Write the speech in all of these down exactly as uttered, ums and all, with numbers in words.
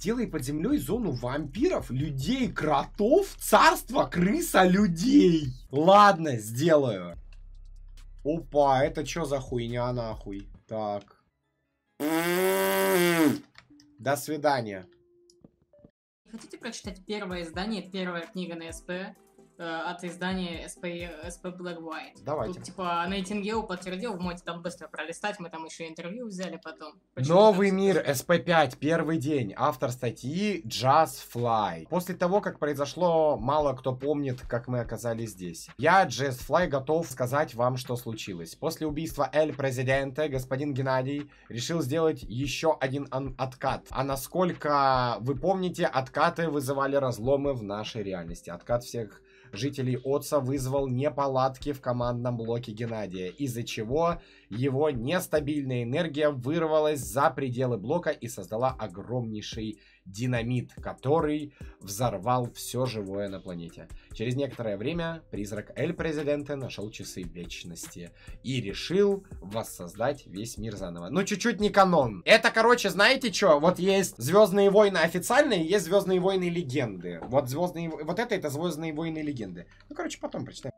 сделай под землей зону вампиров, людей, кротов, царство крыса людей. Ладно, сделаю. Опа, это что за хуйня нахуй? Так. До свидания. Хотите прочитать первое издание, первая книга на СП э, от издания СП, СП Black White? Давайте. Тут типа Найтингейл подтвердил, вы можете там быстро пролистать, мы там еще интервью взяли потом. Почему Новый там... мир, эс пэ пять, первый день, автор статьи Джазфлай. После того, как произошло, мало кто помнит, как мы оказались здесь. Я, Джазфлай, готов сказать вам, что случилось. После убийства Эль-президента, господин Геннадий решил сделать еще один откат. А насколько вы помните, откат вызывали разломы в нашей реальности. Откат всех жителей Отца вызвал неполадки в командном блоке Геннадия, из-за чего его нестабильная энергия вырвалась за пределы блока и создала огромнейший динамит, который взорвал все живое на планете. Через некоторое время призрак Эль-президента нашел часы вечности и решил воссоздать весь мир заново. Ну, чуть-чуть не канон. Это, короче, знаете что? Вот есть Звездные войны официальные, есть Звездные войны легенды. Вот Звездные, вот это это Звездные войны легенды. Ну, короче, потом прочитаем.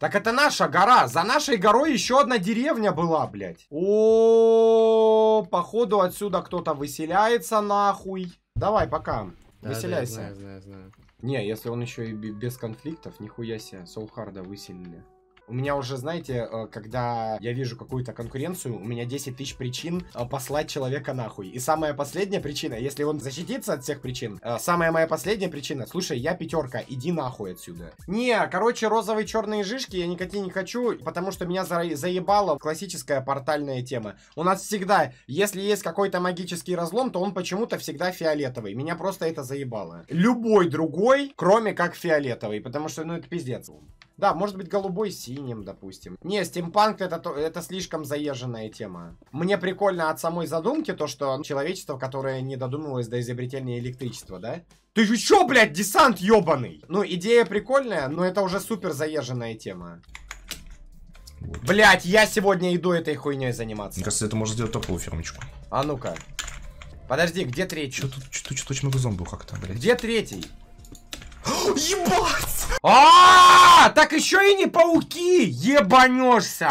Так это наша гора. За нашей горой еще одна деревня была, блядь. О, походу отсюда кто-то выселяется нахуй. Давай, пока. Да, выселяйся. Да, я знаю, знаю, знаю. Не, если он еще и без конфликтов, нихуя себе, Soulharden выселили. У меня уже, знаете, когда я вижу какую-то конкуренцию, у меня десять тысяч причин послать человека нахуй. И самая последняя причина, если он защитится от всех причин, самая моя последняя причина: слушай, я пятерка, иди нахуй отсюда. Не, короче, розовые черные жишки я никакие не хочу, потому что меня за... заебала классическая портальная тема. У нас всегда, если есть какой-то магический разлом, то он почему-то всегда фиолетовый. Меня просто это заебало. Любой другой, кроме как фиолетовый, потому что, ну, это пиздец. Да, может быть, голубой с синим, допустим. Не, стимпанк это, это слишком заезженная тема. Мне прикольно от самой задумки то, что человечество, которое не додумалось до изобретения электричества, да? Ты же чё, блядь, десант ёбаный? Ну, идея прикольная, но это уже супер заезженная тема. Блядь, я сегодня иду этой хуйней заниматься. Мне кажется, это может сделать топовую фирмочку. А ну-ка. Подожди, где третий? Чё тут, чё, чё, чё, зомби как-то, блядь. Где третий? Ебать! А, так еще и не пауки, ебанешься.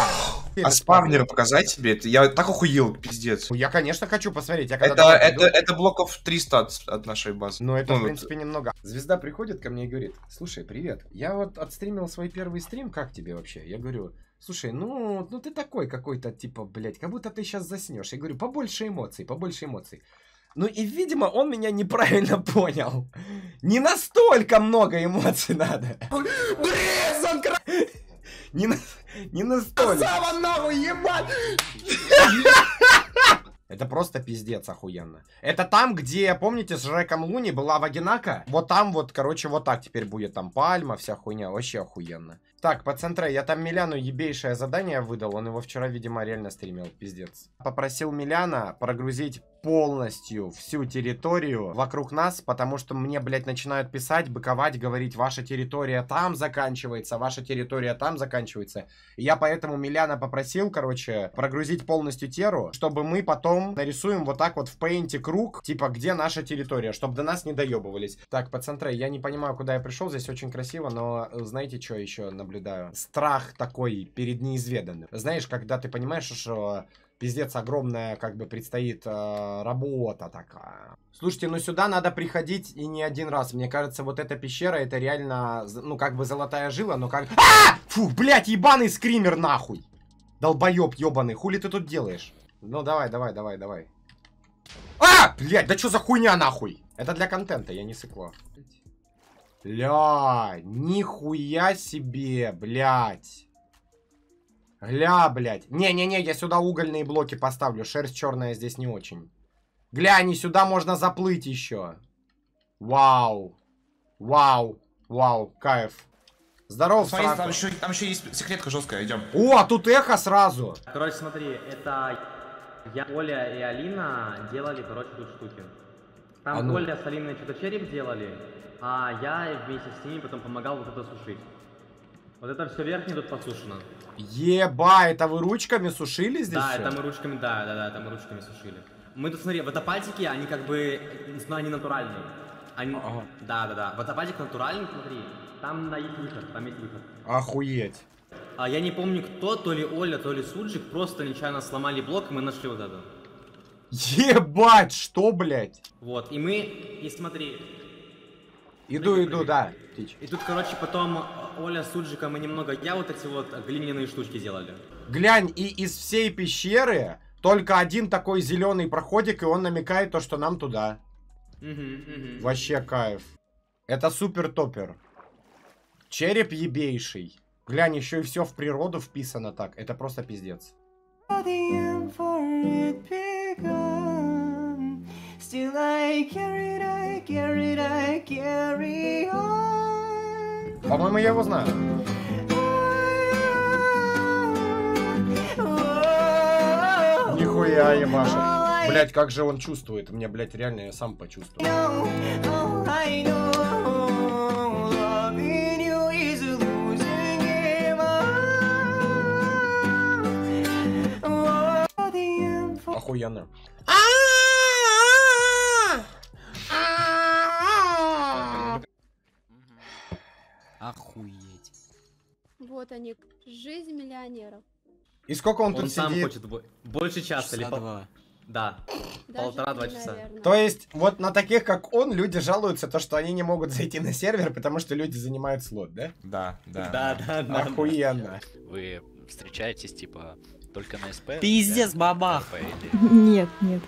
А спавнеры показать тебе? Я так охуел, пиздец. Я, конечно, хочу посмотреть. Это блоков триста от нашей базы. Но это, в принципе, немного. Звезда приходит ко мне и говорит: слушай, привет, я вот отстримил свой первый стрим, как тебе вообще? Я говорю: слушай, ну, ну ты такой какой-то, типа, блядь, как будто ты сейчас заснешь. Я говорю: побольше эмоций, побольше эмоций. Ну и, видимо, он меня неправильно понял. Не настолько много эмоций надо. Брезон, кра... Не, на... не настолько. Сама нахуй, ебать! Это просто пиздец охуенно. Это там, где, помните, с Жреком Луни была Вагинака? Вот там вот, короче, вот так теперь будет. Там пальма, вся хуйня. Вообще охуенно. Так, по центре, я там Миляну ебейшее задание выдал. Он его вчера, видимо, реально стримил. Пиздец. Попросил Миляна прогрузить полностью всю территорию вокруг нас, потому что мне, блядь, начинают писать, быковать, говорить: ваша территория там заканчивается, ваша территория там заканчивается. И я поэтому Миляна попросил, короче, прогрузить полностью теру, чтобы мы потом нарисуем вот так вот в пейнте круг, типа, где наша территория, чтобы до нас не доебывались. Так, пацаны, я не понимаю, куда я пришел, здесь очень красиво, но знаете, что еще наблюдаю? Страх такой перед неизведанным. Знаешь, когда ты понимаешь, что... Пиздец, огромная, как бы, предстоит э, работа такая. Слушайте, ну сюда надо приходить и не один раз. Мне кажется, вот эта пещера, это реально, ну, как бы золотая жила, но как... А! Фу, блядь, ебаный скример, нахуй! Долбоёб ебаный, хули ты тут делаешь? Ну, давай, давай, давай, давай. А! Блядь, да чё за хуйня, нахуй? Это для контента, я не сыкло. Бля, нихуя себе, блядь. Гля, блядь. Не-не-не, я сюда угольные блоки поставлю. Шерсть черная здесь не очень. Гля, не сюда можно заплыть еще. Вау. Вау. Вау. Кайф. Здоров, смотри, там еще, там еще есть секретка жесткая. Идем. О, тут эхо сразу. Короче, смотри, это я, Оля и Алина делали, короче, тут штуки. Там а ну. Оля с Алиной что-то череп делали, а я вместе с ними потом помогал вот это сушить. Вот это все верхнее тут посушено. Еба, это вы ручками сушили здесь? Да, все? Это мы ручками, да, да, да, это мы ручками сушили. Мы тут, смотри, водопадики, они как бы, ну, они натуральные. Они... Ага. Да, да, да. Водопадик натуральный, смотри. Там да, есть выход, там есть выход. Охуеть. А, я не помню кто, то ли Оля, то ли Суджик, просто нечаянно сломали блок, и мы нашли вот это. Ебать, что, блядь? Вот, и мы, и смотри. Иду, мы, иду, прыгали. Да, птичь. И тут, короче, потом Оля с Суджиком и немного я вот эти вот глиняные штучки делали. Глянь, и из всей пещеры только один такой зеленый проходик, и он намекает то, что нам туда. Угу, угу. Вообще кайф. Это супер-топер. Череп ебейший. Глянь, еще и все в природу вписано так. Это просто пиздец. По-моему, я его знаю. Нихуя ебашит. Блять, как же он чувствует. Мне, блять, реально я сам почувствовал. Охуенно. Охуеть. Вот они, жизнь миллионеров. И сколько он, он тут сам сидит? Хочет больше часа или полтора? Да. Полтора-два часа. То есть, вот на таких, как он, люди жалуются, то, что они не могут зайти на сервер, потому что люди занимают слот, да? Да, да. Да, да, да. Охуенно. Вы встречаетесь, типа, только на СП? Пиздец, бабах. Нет, нет.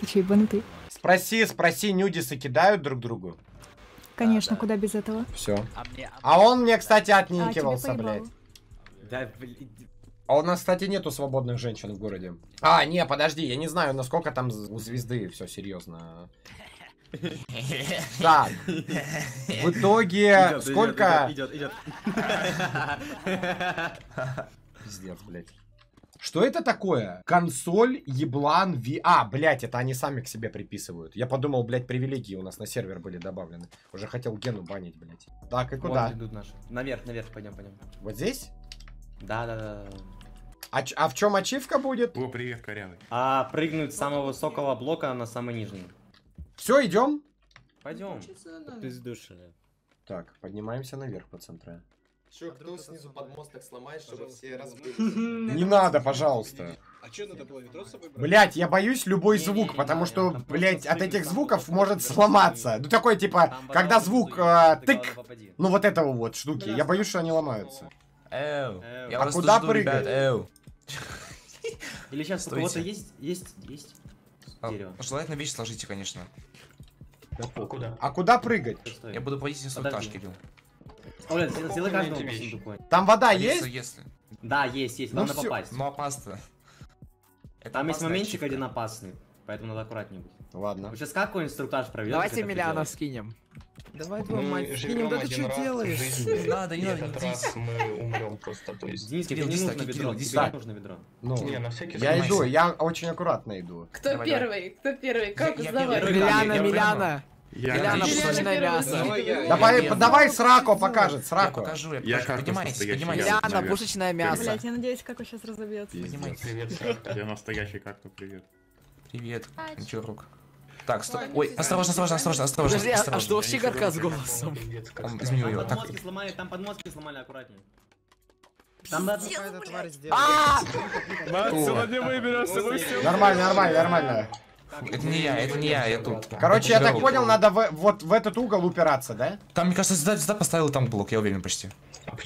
Ты че, ебанутый? Спроси, спроси, нюдисы кидают друг другу? Конечно, куда без этого. Все. А он мне, кстати, отникивался, блядь. Да, блядь. А у нас, кстати, нету свободных женщин в городе. А, не, подожди, я не знаю, насколько там у звезды все серьезно. Так. В итоге сколько? Идет, идет. Пиздец, блядь. Что это такое? Консоль, еблан, ви... А, блядь, это они сами к себе приписывают. Я подумал, блядь, привилегии у нас на сервер были добавлены. Уже хотел Гену банить, блядь. Так, и куда? Вот идут наши. Наверх, наверх, пойдем, пойдем. Вот здесь? Да, да, да. А, а в чем ачивка будет? О, привет, корявый. А, прыгнуть с самого высокого блока на самый нижний. Все, идем? Пойдем. Пиздушили. Так, поднимаемся наверх по центру. Че, кто снизу подмосток сломает, чтобы все разбились? Не надо, пожалуйста. А что надо было, ведро с собой брать? Блять, я боюсь любой звук, потому что, блять, от этих звуков может сломаться. Ну такой, типа, когда звук тык, ну вот этого вот штуки, я боюсь, что они ломаются. Эу, я вас куда прыгать? Эу. Или сейчас у кого-то есть, есть, есть дерево. Желательно вещи сложите, конечно. А куда прыгать? Я буду платить инструктаж, Кирилл. Оля, сделай каждому сундуку. Там вода а есть? Если. Да, есть, есть. Надо ну попасть. Ну опасно. Это там есть моментик ачивка. Один опасный, поэтому надо аккуратнее быть. Ладно. Вы сейчас какой инструктаж проведете? Давайте Миляна скинем. Давай твою мать скинем, да ты что делаешь? Не надо, не надо. Этот раз мы умрем просто. Денис, тебе не нужно ведро, тебе не нужно ведро. Я иду, я очень аккуратно иду. Кто первый? Кто первый? Как узнавать? Миляна, Миляна. Я Миляна, мясо. Давай, я давай сраку покажет, сраку. Я покажу, я покажу. Поднимайся, поднимайся. Миляна, пушечное мясо. Блять, я надеюсь, как он сейчас разобьется. Привет, как-то. Я настоящий как-то, привет. Привет. Ничего, рук. Так, стоп. Ой, осторожно, осторожно, осторожно, осторожно. А что вообще горка с голосом? Изменил его. Там подмостки сломали, там подмостки сломали, аккуратнее. Там надо какая-то тварь сделать. Нормально, нормально, нормально. Это не я, это не я, я тут. Короче, я так понял, надо вот в этот угол упираться, да? Там, мне кажется, звезда поставила там блок, я уверен почти.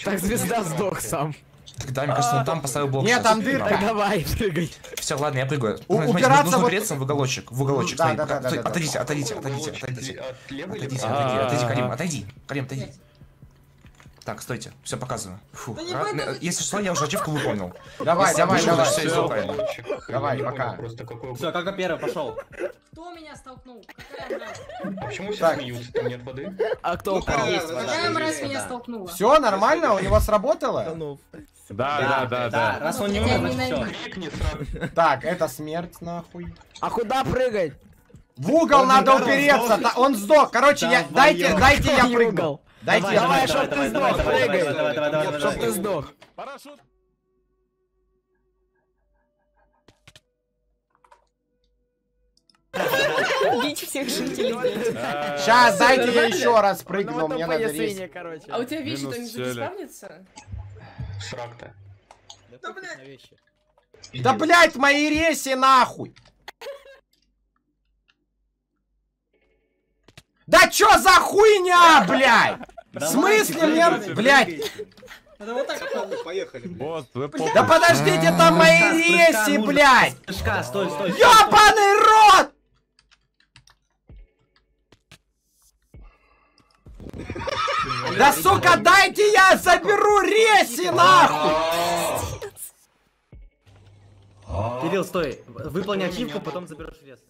Так звезда сдох сам. Тогда, мне кажется, он там поставил блок. Нет, там дырка. Давай, прыгай. Все, ладно, я прыгаю. Нужно упереться в уголочек, в уголочек. Отойдите, отойдите, отойдите, отойдите. Отойдите, отойди, Карим, отойди. Карим, отойди. Так, стойте, все показываю. Фу. А, если что, я уже ачивку выполнил. Давай, давай, давай, все, все, все. Давай, пока. Все, как-то первый пошел. Кто меня столкнул? А почему все смеются? Там нет воды? А кто упал? Все нормально, у него сработало? Да, да, да, да. Раз он не умер, значит все. Так, это смерть, нахуй. А куда прыгать? В угол надо упереться, он сдох. Короче, дайте, дайте я прыгнул. Дайте, давай, чтоб ты сдох, прыгай, чтоб ты сдох. Парашют. Бить всех жителей. Сейчас, дайте я еще раз прыгну, мне надо резать. А у тебя вещи что-нибудь заставнится? Срак-то. Да, блядь. Да, блядь, мои реси нахуй. Да чё за хуйня, блядь? В смысле мне, блядь? Да вот так поехали. Да подождите, там мои реси, блядь. Ёбаный рот! Да сука, дайте я заберу реси, нахуй! Кирилл, стой, выполни ачивку, потом заберешь реси.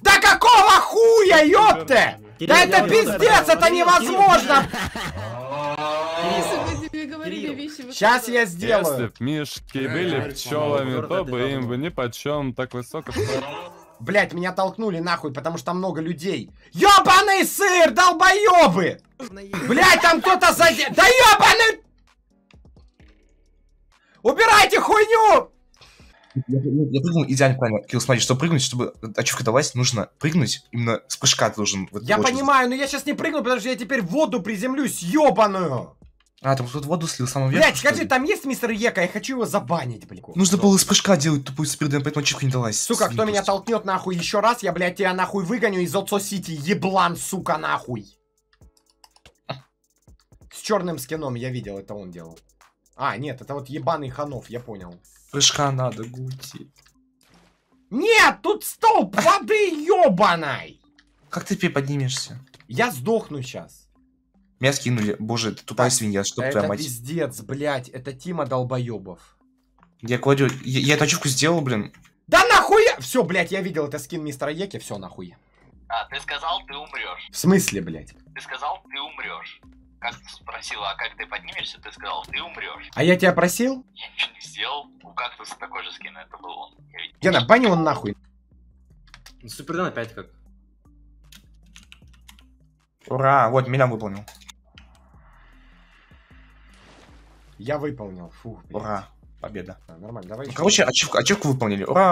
Да какого хуя, ёпте! Да это пиздец, это невозможно! Сейчас я сделаю. Если б мишки были пчелами, то бы им бы ни по чем так высоко. Блять, меня толкнули нахуй, потому что там много людей. Ёбаный сыр, долбоёбы! Блять, там кто-то задел. Да ёбаный! Убирайте хуйню! Я, я, я прыгнул идеально правильно. Кирилл, смотри, чтобы прыгнуть, чтобы ачивка давать, нужно прыгнуть именно с прыжка должен. Вот, я понимаю, но я сейчас не прыгну, потому что я теперь в воду приземлюсь, ёбаную. А, там тут воду слил самого верху. Блять, скажи, там есть мистер Ека, я хочу его забанить, блин. Нужно было с прыжка делать тупую спирден, поэтому ачивка не далась. Сука, кто меня толкнет нахуй еще раз, я, блядь, тебя нахуй выгоню из Отцо Сити, еблан, сука, нахуй. С черным скином я видел, это он делал. А, нет, это вот ебаный Ханов, я понял. Прыжка надо гути. Нет, тут столб воды ёбаной. Как ты приподнимешься? Я сдохну сейчас. Меня скинули, боже, это тупая свинья, чтоб твоя мать. Это пиздец, блядь, это Тима долбоёбов. Я кладю, я, я эту ачивку сделал, блин. Да нахуя! Все, блядь, я видел, это скин мистера Еки, все нахуй. А, ты сказал, ты умрешь. В смысле, блядь? Ты сказал, ты умрешь. Как ты спросила, а как ты поднимешься, ты сказал, ты умрешь. А я тебя просил? Я ничего не сделал. У кактуса такой же скин, это был он. Гена, бани он нахуй. Супердан опять как. Ура, вот, меня выполнил. Я выполнил, фух. Блядь. Ура, победа. А, нормально, давай. Ну, короче, ачивку, ачивку выполнили, ура.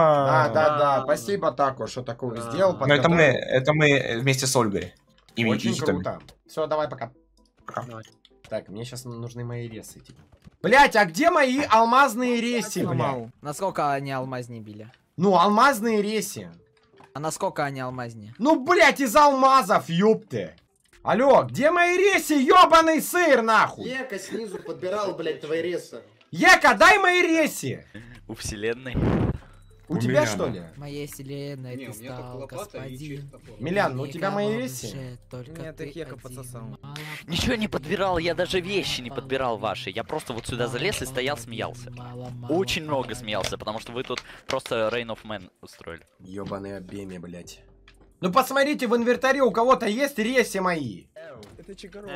А, да, да, спасибо, Тако, что такого а. сделал. Подготовил. Но это мы, это мы вместе с Ольгой. И очень и круто. Все, давай, пока. Давай. Так, мне сейчас нужны мои ресы, типа. Блять, а где мои алмазные реси, блядь? Насколько они алмазни били? Ну, алмазные реси. А насколько они алмазни? Ну, блять, из алмазов, ёпты. Алло, где мои реси, ёбаный сыр, нахуй? Ека снизу подбирал, блять, твои ресы. Ека, дай мои реси. У вселенной. У, у тебя Миляна. Что ли? Моей вселенной ты стал, господин. Милян, ну у тебя мои вещи? Нет, их Ека подсосал. Ничего не подбирал, я даже вещи не подбирал ваши. Я просто вот сюда залез и стоял, смеялся. Очень много смеялся, потому что вы тут просто Rain of Man устроили. Ёбаные обеми, блять. Ну посмотрите, в инвентаре у кого-то есть реси мои.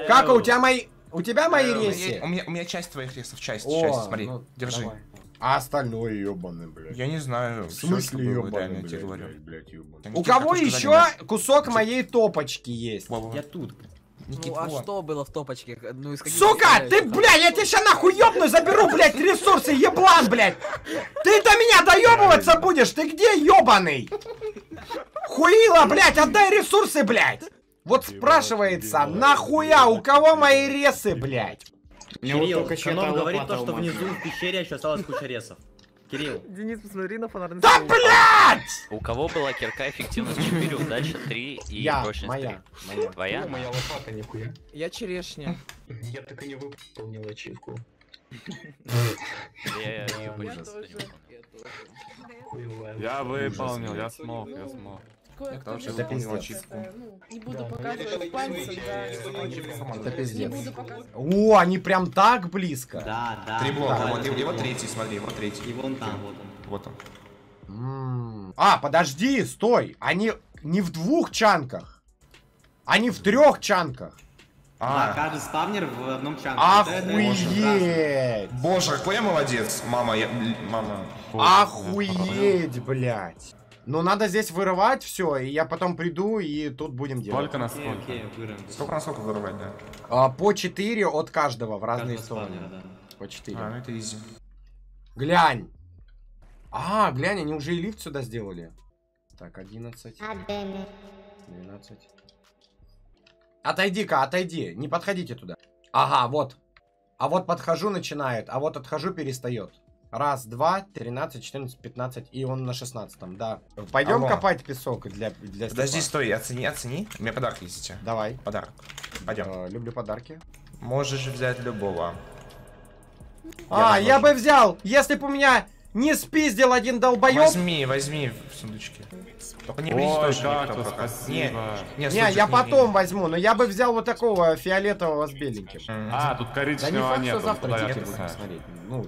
Как у тебя мои... У тебя мои реси? У меня, у меня часть твоих ресов, часть, О, часть, смотри, ну, держи. Давай. А остальное ёбаный, блядь. Я не знаю. В смысле ёбаный, блядь, блядь, блядь, ёбаный. У кого еще кусок моей топочки есть? Я тут. Ну а что было в топочке? Сука, ты, блядь, я тебя сейчас нахуй ёбну, заберу, блядь, ресурсы, еблан, блядь. Ты до меня доёбываться будешь, ты где ёбаный? Хуила, блядь, отдай ресурсы, блядь. Вот спрашивается, нахуя, у кого мои ресы, блядь? Кирилл, вот Канон говорит то, что внизу в пещере еще осталась куча ресов. Кирилл. Денис, посмотри на фонарный стол. Да, блядь! У кого была кирка эффективность четыре, удача три и прочность три? Я, моя. Твоя? Моя лопата, нихуя. Я черешня. Я так и не выполнил ачивку. Я ее выполнил. Я выполнил, я смог, я смог. Это пиздец. Не буду показывать пальцем, да. Это пиздец. О, они прям так близко. Да, да. Три блока. Вот его третий, смотри, его третий. И вон там, вот он. Вот он. А, подожди, стой. Они не в двух чанках. Они в трех чанках. А, каждый спавнер в одном чанке. Охуеть. Боже, какой я молодец. Мама, я... Мама. Охуеть, блядь. Ну надо здесь вырывать все, и я потом приду, и тут будем делать. Сколько на сколько? Okay, okay, сколько на сколько вырывать, да? А, по четыре от каждого в разные каждого стороны. Спавнера, да. По четыре. А, ну это изи. Глянь! А, глянь, они уже и лифт сюда сделали. Так, одиннадцать. двенадцать. Отойди-ка, отойди. Не подходите туда. Ага, вот. А вот подхожу, начинает. А вот отхожу, перестает. Раз, два, тринадцать, четырнадцать, пятнадцать. И он на шестнадцатом, да. Пойдем Алло. Копать песок для... для Подожди, степа. Стой, оцени, оцени. У меня подарки есть сейчас. Давай. Подарок. Пойдем. Э, люблю подарки. Можешь взять любого. А, я, я бы взял, если бы у меня... Не спиздил один долбоёб. Возьми, возьми в сундучке. Только не близко тоже никто пока. Не, не, не, я потом возьму, но я бы взял вот такого фиолетового с беленьким. А, тут коричневого нет. Да не факт, что завтра дети будут смотреть. Ну.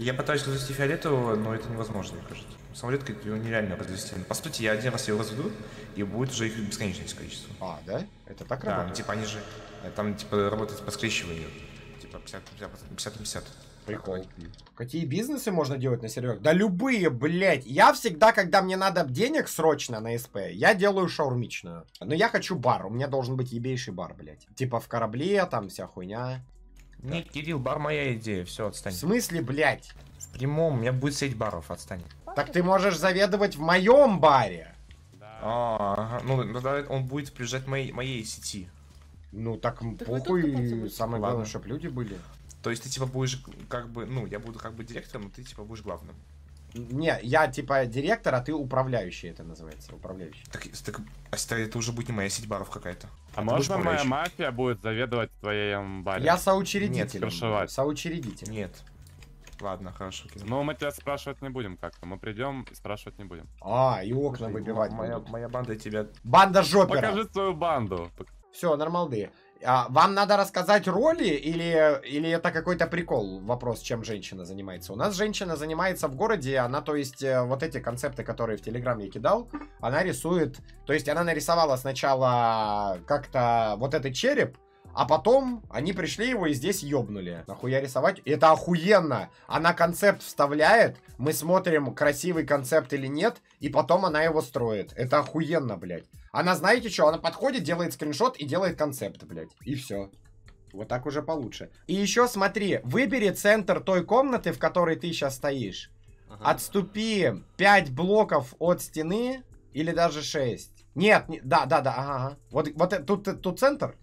Я пытаюсь развести фиолетового, но это невозможно, мне кажется. Самолетка его нереально развести. По сути, я один раз его разведу, и будет уже их бесконечное количество. А, да? Это так работает? Да, типа они же, там типа работает по скрещиванию. Типа пятьдесят на пятьдесят. Прикол. Какие бизнесы можно делать на серверах? Да любые, блядь. Я всегда, когда мне надо денег срочно на СП, я делаю шаурмичную. Но я хочу бар. У меня должен быть ебейший бар, блядь. Типа в корабле, там вся хуйня. Нет, Кирилл, бар моя идея. Все, отстань. В смысле, блядь? В прямом, у меня будет сеть баров, отстань. Так ты можешь заведовать в моем баре. Да. А, ага. Ну, да, он будет приезжать моей, моей сети. Ну, так, так похуй. Самое главное, чтобы люди были. То есть ты типа будешь как бы, ну, я буду как бы директором, но ты типа будешь главным. Не, я типа директор, а ты управляющий, это называется, управляющий. Так, так а это уже будет не моя сеть баров какая-то. А, а можно моя мафия будет заведовать твоим баре? Я соучредитель. Нет, соучредитель. Нет. Ладно, хорошо. Кирилл. Но мы тебя спрашивать не будем как-то. Мы придем и спрашивать не будем. А, и окна выбивать. Моя, моя банда тебя... Банда жопера. Покажи свою банду. Все, нормалды. А, вам надо рассказать роли или, или это какой-то прикол? Вопрос, чем женщина занимается. У нас женщина занимается в городе, она, то есть, вот эти концепты, которые в Телеграм я кидал, она рисует, то есть она нарисовала сначала как-то вот этот череп, а потом они пришли его и здесь ёбнули. Нахуя рисовать? Это охуенно! Она концепт вставляет, мы смотрим, красивый концепт или нет, и потом она его строит. Это охуенно, блядь. Она, знаете что, она подходит, делает скриншот и делает концепт, блядь. И все. Вот так уже получше. И еще смотри, выбери центр той комнаты, в которой ты сейчас стоишь. Ага. Отступи пять блоков от стены или даже шесть. Нет, не, да, да, да, ага. Вот, вот тут, тут центр?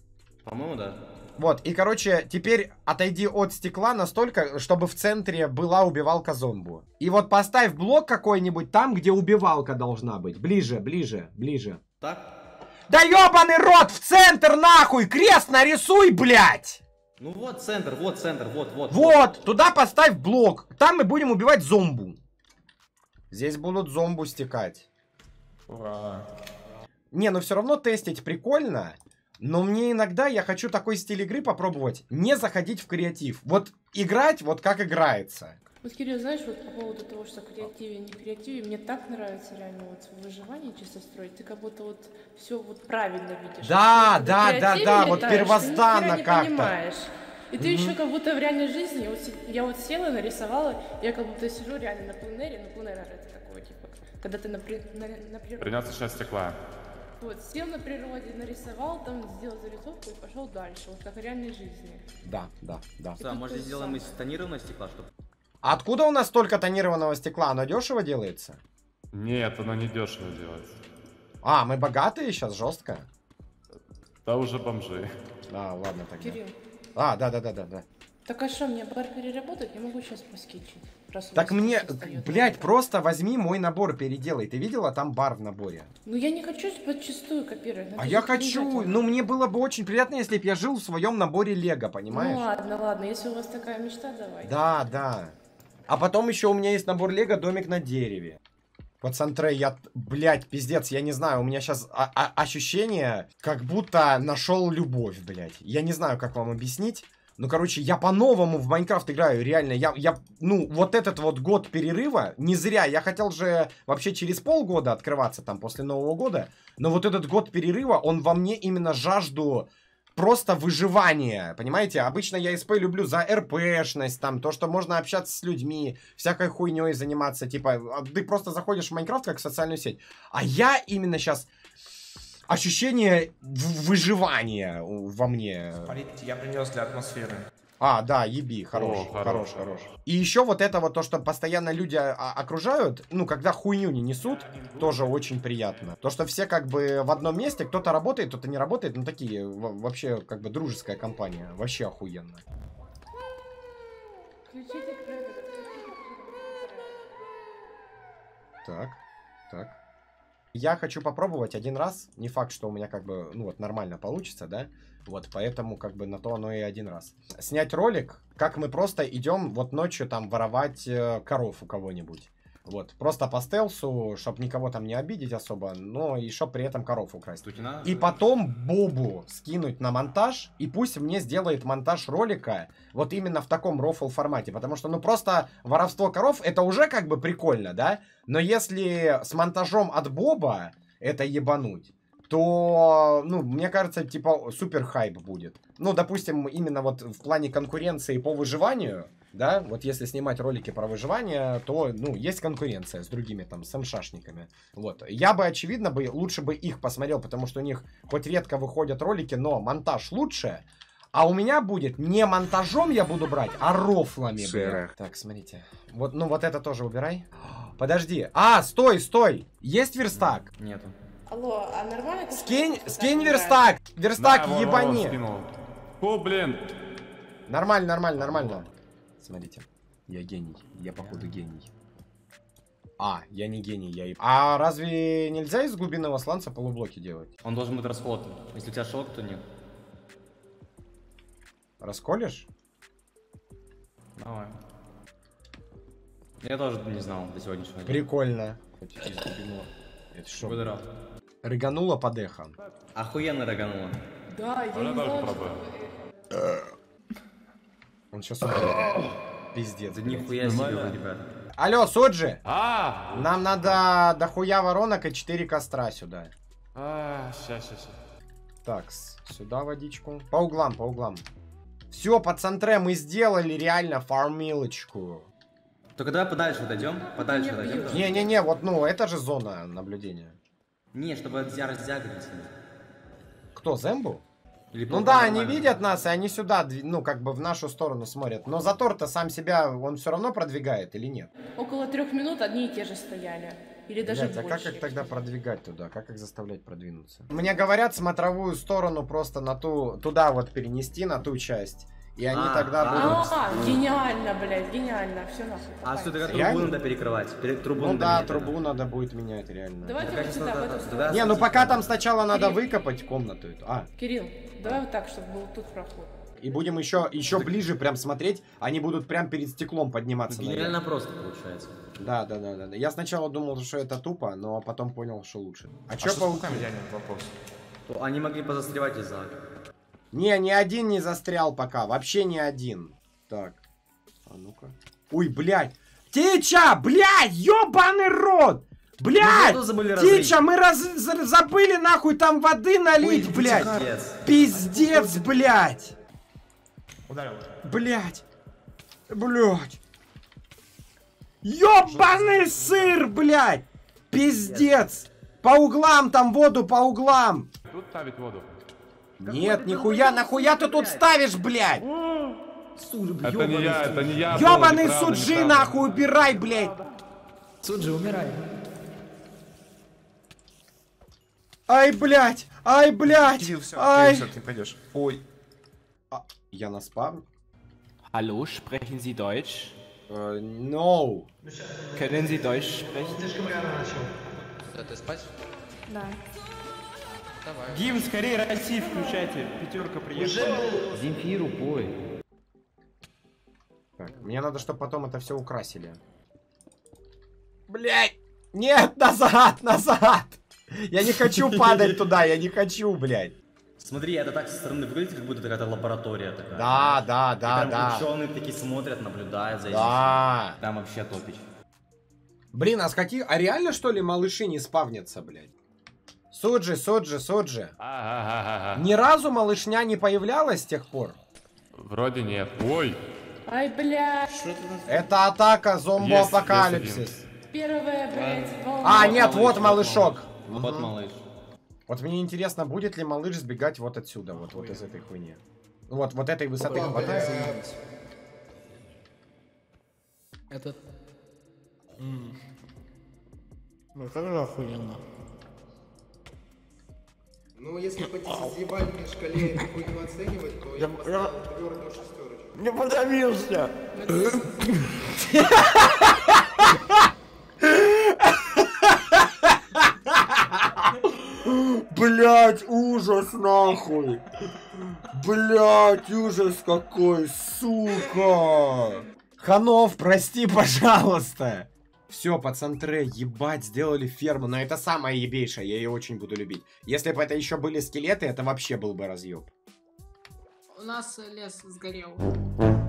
По-моему, да. Вот, и, короче, теперь отойди от стекла настолько, чтобы в центре была убивалка зомбу. И вот поставь блок какой-нибудь там, где убивалка должна быть. Ближе, ближе, ближе. Так. Да ёбаный рот, в центр нахуй! Крест нарисуй, блядь! Ну вот центр, вот центр, вот, вот. Вот, вот. Туда поставь блок. Там мы будем убивать зомбу. Здесь будут зомбу стекать. Ура. Не, ну все равно тестить прикольно. Но мне иногда, я хочу такой стиль игры попробовать. Не заходить в креатив. Вот играть, вот как играется. Вот, Кирилл, знаешь, вот по поводу того, что креативе, не креативе, мне так нравится реально вот выживание чисто строить. Ты как будто вот все вот правильно видишь. Да, ты да, да, да, вот первозданно как-то. И ты еще как будто в реальной жизни, вот, я вот села, нарисовала, я как будто сижу реально на пленэре, но пленэр это такое, типа, когда ты на, на, на природе. Принялся сейчас стекла. Вот, сел на природе, нарисовал, там сделал зарисовку и пошел дальше, вот как в реальной жизни. Да, да, да. Да, может сделаем из тонированного стекла, чтобы... А откуда у нас столько тонированного стекла? Оно дешево делается? Нет, оно не дешево делается. А, мы богатые сейчас, жестко? Да уже бомжи. А, ладно тогда. Кирилл. А, да, да, да, да, да. Так а что, мне бар переработать? Я могу сейчас поскичить. Так мне, блядь, просто возьми мой набор, переделай. Ты видела там бар в наборе? Ну я не хочу подчистую копировать. А я хочу, ну мне было бы очень приятно, если бы я жил в своем наборе лего, понимаешь? Ну ладно, ладно, если у вас такая мечта, давай. Да, да. А потом еще у меня есть набор лего «Домик на дереве». Пацан Трей, я, блядь, пиздец, я не знаю, у меня сейчас ощущение, как будто нашел любовь, блядь. Я не знаю, как вам объяснить. Ну, короче, я по-новому в Майнкрафт играю, реально. Я, я, ну, вот этот вот год перерыва, не зря. Я хотел же вообще через полгода открываться там после Нового года. Но вот этот год перерыва, он во мне именно жажду... Просто выживание, понимаете? Обычно я СП люблю за РПшность, там, то, что можно общаться с людьми, всякой хуйней заниматься, типа, ты просто заходишь в Майнкрафт как в социальную сеть. А я именно сейчас... Ощущение выживания во мне. Смотрите, я принес для атмосферы. А, да, еби, хорош, О, хорош, хорош, хорош. И еще вот это вот то, что постоянно люди окружают, ну, когда хуйню не несут, тоже очень приятно. То, что все как бы в одном месте, кто-то работает, кто-то не работает, ну, такие, вообще, как бы, дружеская компания, вообще охуенно. Так, так. Я хочу попробовать один раз, не факт, что у меня как бы, ну, вот, нормально получится, да? Вот, поэтому, как бы, на то оно и один раз. Снять ролик, как мы просто идем вот ночью там воровать э, коров у кого-нибудь. Вот, просто по стелсу, чтобы никого там не обидеть особо, но и чтоб при этом коров украсть. Тутина. И потом Бобу скинуть на монтаж, и пусть мне сделает монтаж ролика вот именно в таком рофл формате, потому что, ну, просто воровство коров, это уже как бы прикольно, да? Но если с монтажом от Боба это ебануть, то, ну, мне кажется, типа, супер хайп будет. Ну, допустим, именно вот в плане конкуренции по выживанию, да, вот если снимать ролики про выживание, то, ну, есть конкуренция с другими, там, с МШашниками. Вот. Я бы, очевидно, бы, лучше бы их посмотрел, потому что у них хоть редко выходят ролики, но монтаж лучше. А у меня будет не монтажом я буду брать, а рофлами, блин. Так, смотрите. Вот, ну, вот это тоже убирай. Подожди. А, стой, стой. Есть верстак? Нету. Алло, а нормально? Скинь, скинь верстак! Верстак, да, ебани! Вон, вон, О, блин! Нормально, нормально, нормально. Смотрите, я гений. Я, походу, гений. А, я не гений, я еб... А разве нельзя из глубинного сланца полублоки делать? Он должен быть расход. Если у тебя шот, то нет. Расколешь? Давай. Я тоже не знал до сегодняшнего дня. Прикольно. Это что? Выдрал. Рыганула под эхо. Охуенно рыганула. Да, я не знаю, что... Он сейчас умрет. Пиздец. Да нихуя себе, ребята. Алло, Соджи! А! Нам надо дохуя воронок и четыре костра сюда. А, сейчас, сейчас. Так, сюда водичку. По углам, по углам. Все, по центре мы сделали реально фармилочку. Только давай подальше дойдем. Подальше дойдем. Не-не-не, вот, ну, это же зона наблюдения. Не, чтобы раздягивать. Кто, Зембу? Или ну да, они видят нас, и они сюда, ну, как бы в нашу сторону смотрят. Но затор-то сам себя, он все равно продвигает или нет? Около трех минут одни и те же стояли. Или даже Блять, больше. А как их тогда продвигать туда? Как их заставлять продвинуться? Мне говорят, смотровую сторону просто на ту, туда вот перенести, на ту часть. И они а, тогда а, будут... А, гениально, блядь, гениально. Все нахуй. А что, тогда трубу надо перекрывать? Трубу ну надо да, трубу тогда. надо будет менять, реально. Давайте да, вот сюда, в эту сторону. Не, ну пока там сначала надо Кирилл. выкопать комнату. А. Кирилл, давай вот так, чтобы был тут проход. И будем еще, еще так... ближе прям смотреть. Они будут прям перед стеклом подниматься. Ну, реально просто получается. Да, да, да, да. Я сначала думал, что это тупо, но потом понял, что лучше. А, а что пауками? По... Они могли позастревать из-за... Не, ни один не застрял пока. Вообще ни один. Так. А ну-ка. Ой, блядь. Тича, блядь, ёбаный рот. Блядь. Тича, мы раз... забыли нахуй там воды налить, Ой, блядь. Пиздец, пиздец блядь. Ударил. Блядь. Блядь. Ёбаный сыр, блядь. Пиздец. По углам там воду, по углам. Тут ставить воду. Нет, нихуя, нахуя ты тут ставишь, блядь? Это не я, это не я. Ёбаный Суджи, нахуй, убирай, блядь. Суджи, умирай. Ай, блядь, ай, блядь. Ай, ты пойдешь. Ой. Я на спам. Алло, sprechen Sie Deutsch? No. Können Sie Deutsch sprechen? Что, ты спать? Да. Давай. Дим, скорее России включайте. Пятерка приехала. Земфиру бой. Так, мне надо, чтобы потом это все украсили. Блять! Нет, назад, назад! Я не хочу падать туда, я не хочу, блять. Смотри, это так со стороны выглядит, как будто какая-то лаборатория такая. Да, да, да, да. Ученые такие смотрят, наблюдают за этим. Да. Там вообще топич. Блин, а с каких... А реально, что ли, малыши не спавнятся, блять? Соджи, Соджи, Соджи. А -а -а -а -а. Ни разу малышня не появлялась с тех пор? Вроде нет. Ой. Ай, бля. Это атака зомбо-апокалипсис. Первая, блядь, А, вот нет, малыш, вот малышок. Вот, вот малыш. Вот мне интересно, будет ли малыш сбегать вот отсюда, вот, вот из этой хуйни. Вот, вот этой высоты хватает. Это... М-м. Ну как же охуенно. Ну если по десятибалльной шкале какую-нибудь не оценивать, то я поставил твёрдую шестерочку. Я подавился! Блять, ужас нахуй! Блять, ужас какой, сука! Ханов, прости, пожалуйста! Все, пацантре, ебать, сделали ферму, но это самая ебейшая, я ее очень буду любить. Если бы это еще были скелеты, это вообще был бы разъеб. У нас лес сгорел.